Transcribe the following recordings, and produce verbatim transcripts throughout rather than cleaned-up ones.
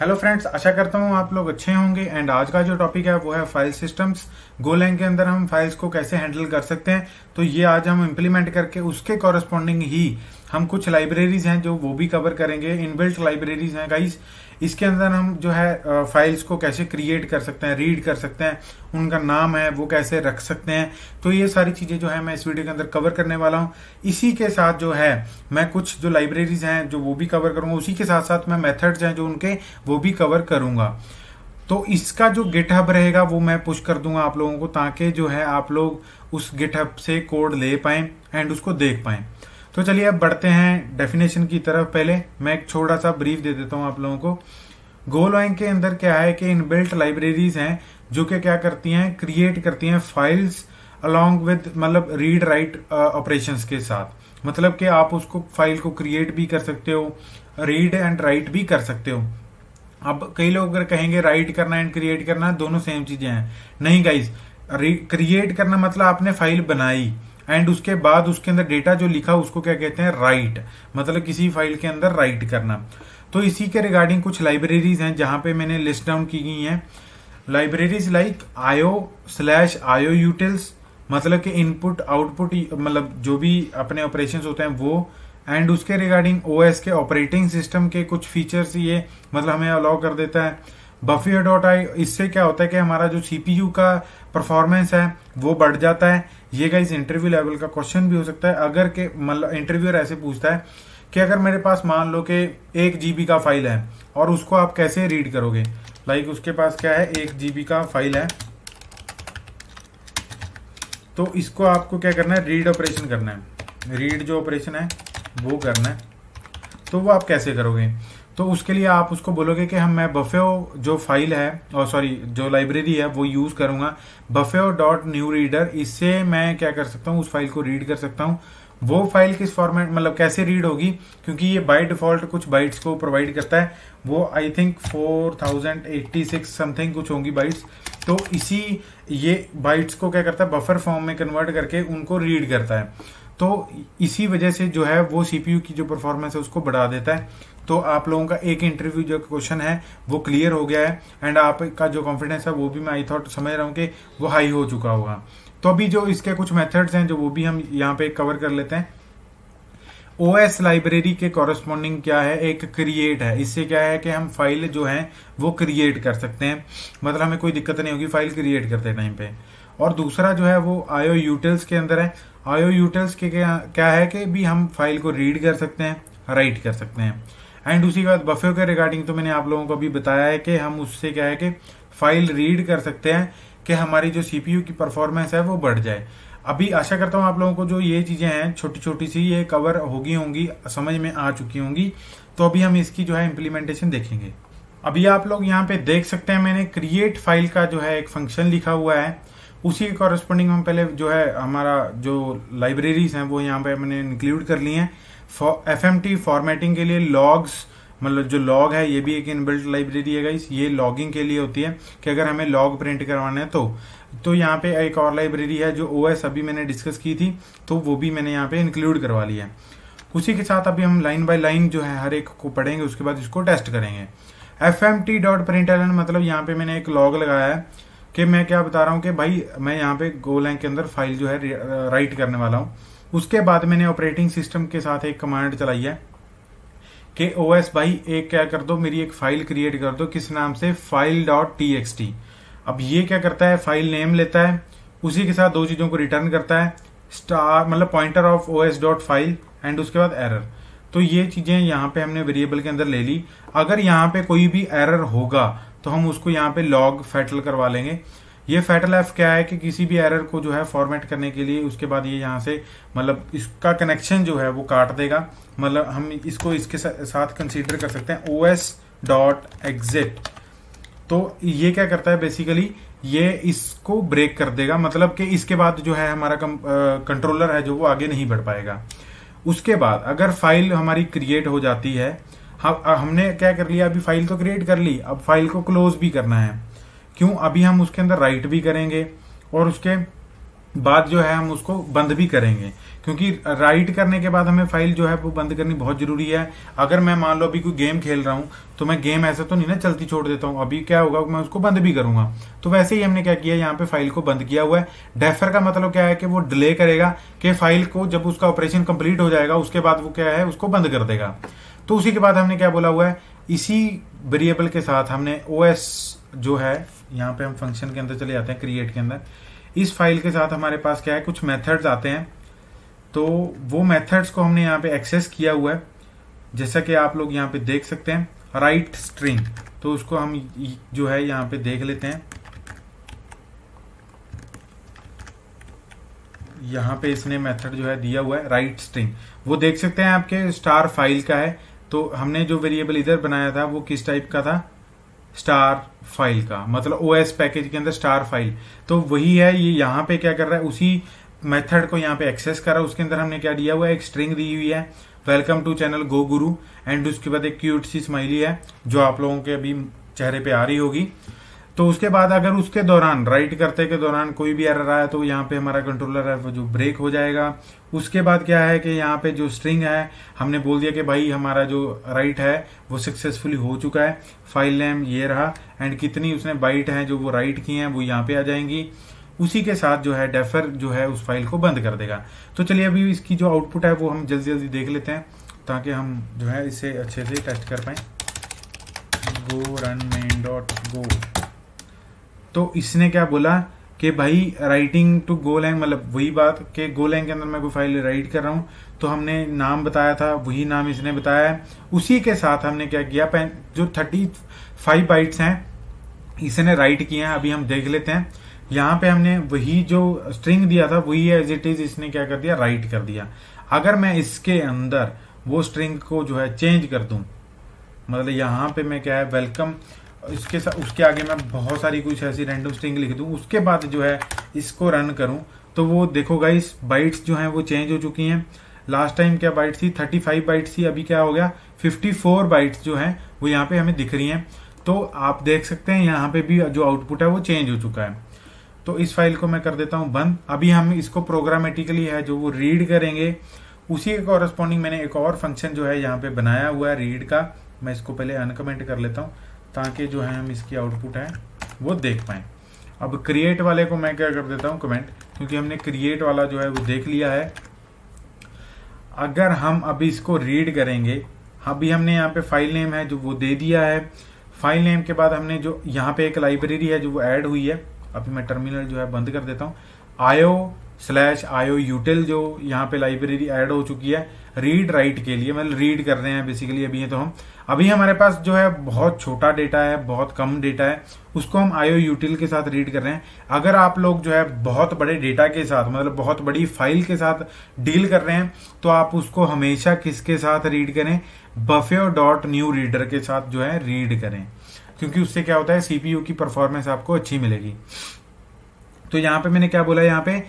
Hello friends, आशा करता हूँ आप लोग अच्छे होंगे। एंड आज का जो टॉपिक है वो है फाइल सिस्टम्स। गोलैंग के अंदर हम फाइल्स को कैसे हैंडल कर सकते हैं, तो ये आज हम इम्प्लीमेंट करके उसके कॉरस्पॉन्डिंग ही हम कुछ लाइब्रेरीज हैं जो वो भी कवर करेंगे। इनबिल्ट लाइब्रेरीज हैं गाइस, इसके अंदर हम जो है फाइल्स को कैसे क्रिएट कर सकते हैं, रीड कर सकते हैं, उनका नाम है वो कैसे रख सकते हैं। तो ये सारी चीज़ें जो है मैं इस वीडियो के अंदर कवर करने वाला हूँ। इसी के साथ जो है मैं कुछ जो लाइब्रेरीज हैं जो वो भी कवर करूँगा, उसी के साथ साथ मैं मेथड्स हैं जो उनके वो भी कवर करूँगा। तो इसका जो गिटहब रहेगा वो मैं पुश कर दूंगा आप लोगों को, ताकि जो है आप लोग उस गिटहब से कोड ले पाएँ एंड उसको देख पाएँ। तो चलिए अब बढ़ते हैं डेफिनेशन की तरफ। पहले मैं एक छोटा सा ब्रीफ दे देता हूं आप लोगों को। गोलैंग के अंदर क्या है कि इनबिल्ट लाइब्रेरीज हैं जो कि क्या करती हैं, क्रिएट करती हैं फाइल्स अलोंग विद मतलब रीड राइट ऑपरेशंस के साथ। मतलब कि आप उसको फाइल को क्रिएट भी कर सकते हो, रीड एंड राइट भी कर सकते हो। अब कई लोग अगर कहेंगे राइट करना एंड क्रिएट करना दोनों सेम चीजें हैं, नहीं गाइज। क्रिएट करना मतलब आपने फाइल बनाई एंड उसके बाद उसके अंदर डेटा जो लिखा उसको क्या कहते हैं, राइट। मतलब किसी फाइल के अंदर राइट करना। तो इसी के रिगार्डिंग कुछ लाइब्रेरीज हैं जहां पे मैंने लिस्ट डाउन की गई हैं। Libraries like IO slash IO utils, मतलब कि इनपुट आउटपुट मतलब जो भी अपने ऑपरेशंस होते हैं वो, एंड उसके रिगार्डिंग ओएस के ऑपरेटिंग सिस्टम के कुछ फीचर्स ये मतलब हमें अलाउ कर देता है। बफर डॉट आई, इससे क्या होता है कि हमारा जो सीपीयू का परफॉर्मेंस है वो बढ़ जाता है। ये गाइस इंटरव्यू लेवल का क्वेश्चन भी हो सकता है, अगर के मतलब इंटरव्यूअर ऐसे पूछता है कि अगर मेरे पास मान लो कि एक जीबी का फाइल है और उसको आप कैसे रीड करोगे। लाइक उसके पास क्या है, एक जीबी का फाइल है, तो इसको आपको क्या करना है, रीड ऑपरेशन करना है। रीड जो ऑपरेशन है वो करना है, तो वो आप कैसे करोगे। तो उसके लिए आप उसको बोलोगे कि हम मैं बफेओ जो फाइल है और सॉरी जो लाइब्रेरी है वो यूज़ करूँगा, बफेओ डॉट न्यू रीडर। इससे मैं क्या कर सकता हूँ, उस फाइल को रीड कर सकता हूँ। वो फाइल किस फॉर्मेट मतलब कैसे रीड होगी, क्योंकि ये बाय डिफॉल्ट कुछ बाइट्स को प्रोवाइड करता है। वो I think four thousand eighty six something कुछ होंगी बाइट्स। तो इसी ये बाइट्स को क्या करता है, बफर फॉर्म में कन्वर्ट करके उनको रीड करता है। तो इसी वजह से जो है वो सीपीयू की जो परफॉर्मेंस है उसको बढ़ा देता है। तो आप लोगों का एक इंटरव्यू जो क्वेश्चन है वो क्लियर हो गया है एंड आपका जो कॉन्फिडेंस है वो भी मैं आई थॉट समझ रहा हूँ कि वो हाई हो चुका होगा। तो अभी जो इसके कुछ मेथड्स हैं जो वो भी हम यहाँ पे कवर कर लेते हैं। ओएस लाइब्रेरी के कॉरस्पॉन्डिंग क्या है, एक क्रिएट है। इससे क्या है कि हम फाइल जो है वो क्रिएट कर सकते हैं, मतलब हमें कोई दिक्कत नहीं होगी फाइल क्रिएट करते टाइम पे। और दूसरा जो है वो आयो यूटिल्स के अंदर है। आयो यूटिल्स के क्या है कि भी हम फाइल को रीड कर सकते हैं, राइट कर सकते हैं। एंड उसी के बाद बफे के रिगार्डिंग तो मैंने आप लोगों को अभी बताया है कि हम उससे क्या है कि फाइल रीड कर सकते हैं कि हमारी जो सीपीयू की परफॉर्मेंस है वो बढ़ जाए। अभी आशा करता हूँ आप लोगों को जो ये चीज़ें हैं छोटी छोटी सी ये कवर होगी होंगी, समझ में आ चुकी होंगी। तो अभी हम इसकी जो है इम्प्लीमेंटेशन देखेंगे। अभी आप लोग यहाँ पे देख सकते हैं मैंने क्रिएट फाइल का जो है एक फंक्शन लिखा हुआ है। उसी के कॉरस्पॉन्डिंग हम पहले जो है हमारा जो लाइब्रेरीज हैं वो यहाँ पे मैंने इंक्लूड कर ली हैं। एफ एम टी फॉर्मेटिंग के लिए लॉग्स, मतलब जो लॉग है ये भी एक इनबिल्ट लाइब्रेरी है गाइस। ये लॉगिंग के लिए होती है कि अगर हमें लॉग प्रिंट करवाना है तो तो यहाँ पे एक और लाइब्रेरी है जो ओएस अभी मैंने डिस्कस की थी, तो वो भी मैंने यहाँ पे इंक्लूड करवा लिया है। उसी के साथ अभी हम लाइन बाय लाइन जो है हर एक को पढ़ेंगे, उसके बाद इसको टेस्ट करेंगे। F M T dot println, मतलब यहाँ पे मैंने एक लॉग लगाया है कि मैं क्या बता रहा हूँ कि भाई मैं यहाँ पे गोलैंग के अंदर फाइल जो है राइट करने वाला हूँ। उसके बाद मैंने ऑपरेटिंग सिस्टम के साथ एक कमांड चलाई है कि ओएस भाई एक क्या कर दो, मेरी एक फाइल क्रिएट कर दो, किस नाम से, file dot T X T. अब ये क्या करता है, फाइल नेम लेता है, उसी के साथ दो चीजों को रिटर्न करता है, स्टार मतलब pointer of OS dot file and उसके बाद एरर। तो ये चीजें यहाँ पे हमने वेरिएबल के अंदर ले ली। अगर यहाँ पे कोई भी एरर होगा तो हम उसको यहाँ पे लॉग फैटल करवा लेंगे। ये फैटल एफ क्या है कि किसी भी एरर को जो है फॉर्मेट करने के लिए, उसके बाद ये यहाँ से मतलब इसका कनेक्शन जो है वो काट देगा। मतलब हम इसको इसके साथ कंसीडर कर सकते हैं ओएस डॉट एग्जिट। तो ये क्या करता है बेसिकली, ये इसको ब्रेक कर देगा, मतलब कि इसके बाद जो है हमारा कंट्रोलर है जो वो आगे नहीं बढ़ पाएगा। उसके बाद अगर फाइल हमारी क्रिएट हो जाती है, हम हमने क्या कर लिया, अभी फाइल तो क्रिएट कर ली, अब फाइल को क्लोज भी करना है। क्यों, अभी हम उसके अंदर राइट भी करेंगे और उसके बाद जो है हम उसको बंद भी करेंगे, क्योंकि राइट करने के बाद हमें फाइल जो है वो बंद करनी बहुत जरूरी है। अगर मैं मान लो अभी कोई गेम खेल रहा हूँ तो मैं गेम ऐसे तो नहीं ना चलती छोड़ देता हूँ, अभी क्या होगा मैं उसको बंद भी करूंगा। तो वैसे ही हमने क्या किया, यहाँ पे फाइल को बंद किया हुआ है। डेफर का मतलब क्या है कि वो डिले करेगा कि फाइल को जब उसका ऑपरेशन कंप्लीट हो जाएगा उसके बाद वो क्या है उसको बंद कर देगा। तो उसी के बाद हमने क्या बोला हुआ है, इसी वेरिएबल के साथ हमने ओ एस जो है, यहाँ पे हम फंक्शन के अंदर चले जाते हैं क्रिएट के अंदर, इस फाइल के साथ हमारे पास क्या है कुछ मेथड्स आते हैं। तो वो मेथड्स को हमने यहाँ पे एक्सेस किया हुआ है, जैसा कि आप लोग यहाँ पे देख सकते हैं राइट स्ट्रिंग, तो उसको हम जो है यहाँ पे देख लेते हैं। यहाँ पे इसने मेथड जो है दिया हुआ है राइट स्ट्रिंग, वो देख सकते हैं आपके स्टार फाइल का है। तो हमने जो वेरिएबल इधर बनाया था वो किस टाइप का था, स्टार फाइल का, मतलब ओएस पैकेज के अंदर स्टार फाइल, तो वही है ये। यहाँ पे क्या कर रहा है, उसी मेथड को यहाँ पे एक्सेस करा, उसके अंदर हमने क्या दिया हुआ है एक स्ट्रिंग दी हुई है welcome to channel go Guru, and उसके बाद एक क्यूट सी स्माइली है जो आप लोगों के अभी चेहरे पे आ रही होगी। तो उसके बाद अगर उसके दौरान राइट करते के दौरान कोई भी एरर आया तो यहाँ पे हमारा कंट्रोलर है वो जो ब्रेक हो जाएगा। उसके बाद क्या है कि यहाँ पे जो स्ट्रिंग है हमने बोल दिया कि भाई हमारा जो राइट है वो सक्सेसफुली हो चुका है, फाइल नेम ये रहा, एंड कितनी उसने बाइट है जो वो राइट की हैं वो यहाँ पे आ जाएंगी। उसी के साथ जो है डेफर जो है उस फाइल को बंद कर देगा। तो चलिए अभी इसकी जो आउटपुट है वो हम जल्दी जल्दी देख लेते हैं ताकि हम जो है इसे अच्छे से टेस्ट कर पाए। Go run main dot go, तो इसने क्या बोला कि भाई राइटिंग टू गोलैंग, मतलब वही बात कि गोलैंग के अंदर मैं कोई फाइल राइट कर रहा हूँ, तो हमने नाम बताया था वही नाम इसने बताया है। उसी के साथ हमने क्या किया, जो पैंतीस बाइट्स हैं इसने राइट किए हैं, अभी हम देख लेते हैं। यहाँ पे हमने वही जो स्ट्रिंग दिया था वही एज इट इज इसने क्या कर दिया, राइट कर दिया। अगर मैं इसके अंदर वो स्ट्रिंग को जो है चेंज कर दूं, मतलब यहाँ पे मैं क्या है वेलकम, इसके साथ उसके आगे मैं बहुत सारी कुछ ऐसी रैंडम स्ट्रिंग लिख दूं, उसके बाद जो है इसको रन करूं, तो वो देखो गाइस बाइट्स जो हैं वो चेंज हो चुकी हैं। लास्ट टाइम क्या बाइट्स थी, पैंतीस बाइट्स थी, अभी क्या हो गया चौवन बाइट्स जो हैं वो यहाँ पे हमें दिख रही हैं। तो आप देख सकते हैं यहाँ पे भी जो आउटपुट है वो चेंज हो चुका है। तो इस फाइल को मैं कर देता हूँ बंद। अभी हम इसको प्रोग्रामेटिकली है जो वो रीड करेंगे। उसी के कॉरस्पॉन्डिंग मैंने एक और फंक्शन जो है यहाँ पे बनाया हुआ है रीड का, मैं इसको पहले अनकमेंट कर लेता हूँ ताकि जो है हम इसकी आउटपुट है वो देख पाएं। अब क्रिएट वाले को मैं क्या कर देता हूँ कमेंट, क्योंकि हमने क्रिएट वाला जो है वो देख लिया है। अगर हम अभी इसको रीड करेंगे, अभी हमने यहाँ पे फाइल नेम है जो वो दे दिया है, फाइल नेम के बाद हमने जो यहाँ पे एक लाइब्रेरी है जो वो ऐड हुई है, अभी मैं टर्मिनल जो है बंद कर देता हूँ, आयो स्लैश आयो यूटिल जो यहाँ पे लाइब्रेरी ऐड हो चुकी है रीड राइट के लिए, मतलब रीड कर रहे हैं बेसिकली अभी ये। तो हम अभी हमारे पास जो है बहुत छोटा डेटा है, बहुत कम डेटा है, उसको हम आयो यूटिल के साथ रीड कर रहे हैं। अगर आप लोग जो है बहुत बड़े डेटा के साथ, मतलब बहुत बड़ी फाइल के साथ डील कर रहे हैं, तो आप उसको हमेशा किसके साथ रीड करें, बफे डॉट न्यू रीडर के साथ जो है रीड करें, क्योंकि उससे क्या होता है सीपीयू की परफॉर्मेंस आपको अच्छी मिलेगी। तो यहाँ पे मैंने क्या बोला, यहाँ पे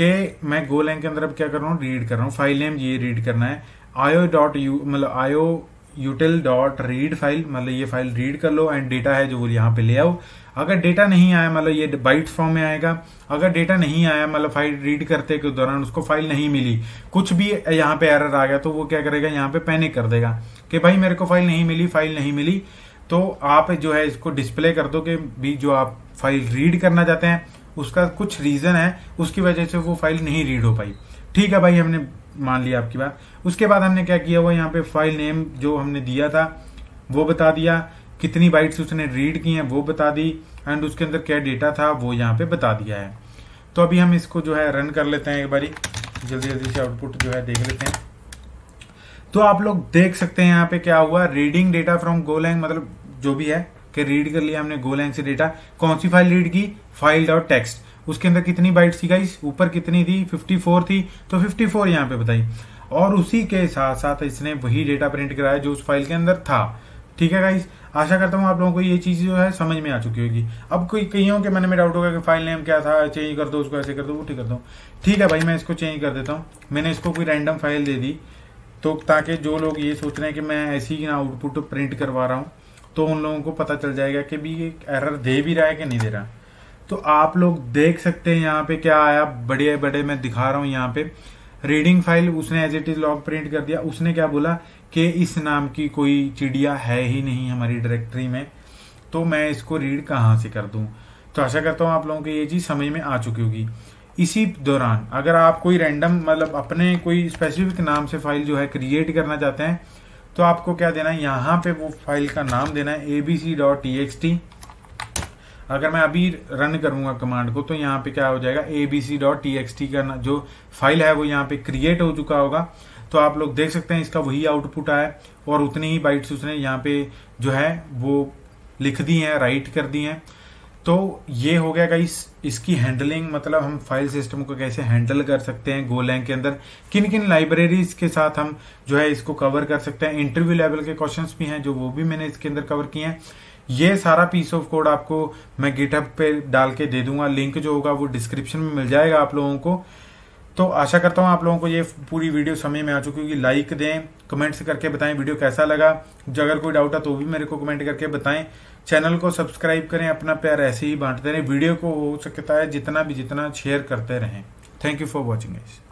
कि मैं गोलैंग के अंदर अब क्या कर रहा हूँ, रीड कर रहा हूँ, फाइल नेम ये रीड करना है, आयो डॉट यू मतलब आयो यूटिल डॉट रीड फाइल, मतलब ये फाइल रीड कर लो, एंड डेटा है जो वो यहाँ पे ले आओ। अगर डेटा नहीं आया मतलब ये बाइट फॉर्म में आएगा, अगर डेटा नहीं आया मतलब फाइल रीड करते के दौरान उसको फाइल नहीं मिली, कुछ भी यहाँ पे एरर आ गया तो वो क्या करेगा यहाँ पे पैनिक कर देगा कि भाई मेरे को फाइल नहीं मिली, फाइल नहीं मिली। तो आप जो है इसको डिस्प्ले कर दो कि भी जो आप फाइल रीड करना चाहते हैं उसका कुछ रीजन है, उसकी वजह से वो फाइल नहीं रीड हो पाई। ठीक है भाई, हमने मान लिया आपकी बात। उसके बाद हमने क्या किया हुआ, यहाँ पे फाइल नेम जो हमने दिया था वो बता दिया, कितनी बाइट्स उसने रीड की हैं वो बता दी, एंड उसके अंदर क्या डेटा था वो यहाँ पे बता दिया है। तो अभी हम इसको जो है रन कर लेते हैं एक बारी, जल्दी जल्दी से आउटपुट जो है देख लेते हैं। तो आप लोग देख सकते हैं यहाँ पे क्या हुआ, रीडिंग डेटा फ्रॉम गोलैंग, मतलब जो भी है कि रीड कर लिया हमने गोलैंग से डेटा। कौन सी फाइल रीड की, फाइल डॉट टेक्स्ट, उसके अंदर कितनी बाइट्स थी गाइस, ऊपर कितनी थी, चौवन थी, तो चौवन यहाँ पे बताई। और उसी के साथ साथ इसने वही डेटा प्रिंट कराया जो उस फाइल के अंदर था। ठीक है गाइस, आशा करता हूँ आप लोगों को ये चीज जो है समझ में आ चुकी होगी। अब कोई कईयों के मन में डाउट होगा कि फाइल नेम क्या था, चेंज कर दो उसको, ऐसे कर दो, वो ठीक कर दो। ठीक है भाई, मैं इसको चेंज कर देता हूँ, मैंने इसको कोई रैंडम फाइल दे दी, तो ताकि जो लोग ये सोच रहे हैं कि मैं ऐसी ही ना आउटपुट प्रिंट करवा रहा हूँ, तो उन लोगों को पता चल जाएगा कि भी ये एरर दे भी रहा है कि नहीं दे रहा। तो आप लोग देख सकते हैं यहाँ पे क्या आया, बड़े बड़े मैं दिखा रहा हूँ यहाँ पे रीडिंग फाइल, उसने as it is log print कर दिया। उसने क्या बोला कि इस नाम की कोई चिड़िया है ही नहीं हमारी डायरेक्टरी में, तो मैं इसको रीड कहाँ से कर दूँ। तो आशा करता हूँ आप लोगों को ये चीज समझ में आ चुकी होगी। इसी दौरान अगर आप कोई रैंडम मतलब अपने कोई स्पेसिफिक नाम से फाइल जो है क्रिएट करना चाहते हैं तो आपको क्या देना है, यहाँ पे वो फाइल का नाम देना है A B C dot T X T. अगर मैं अभी रन करूंगा कमांड को तो यहाँ पे क्या हो जाएगा, A B C dot T X T का जो फाइल है वो यहाँ पे क्रिएट हो चुका होगा। तो आप लोग देख सकते हैं इसका वही आउटपुट आया और उतनी ही बाइट्स उसने यहाँ पे जो है वो लिख दी हैं, राइट कर दी हैं। तो ये हो गया गाइस इसकी हैंडलिंग, मतलब हम फाइल सिस्टम को कैसे हैंडल कर सकते हैं गोलैंग के अंदर, किन किन लाइब्रेरीज के साथ हम जो है इसको कवर कर सकते हैं। इंटरव्यू लेवल के क्वेश्चंस भी हैं जो वो भी मैंने इसके अंदर कवर किए हैं। ये सारा पीस ऑफ कोड आपको मैं गिटहब पे डाल के दे दूंगा, लिंक जो होगा वो डिस्क्रिप्शन में मिल जाएगा आप लोगों को। तो आशा करता हूँ आप लोगों को ये पूरी वीडियो समझ में आ चुकी होगी। लाइक दें, कमेंट्स करके बताएं वीडियो कैसा लगा, जो अगर कोई डाउट है तो भी मेरे को कमेंट करके बताएं। चैनल को सब्सक्राइब करें, अपना प्यार ऐसे ही बांटते रहें, वीडियो को हो सकता है जितना भी जितना शेयर करते रहें। Thank you for watching guys.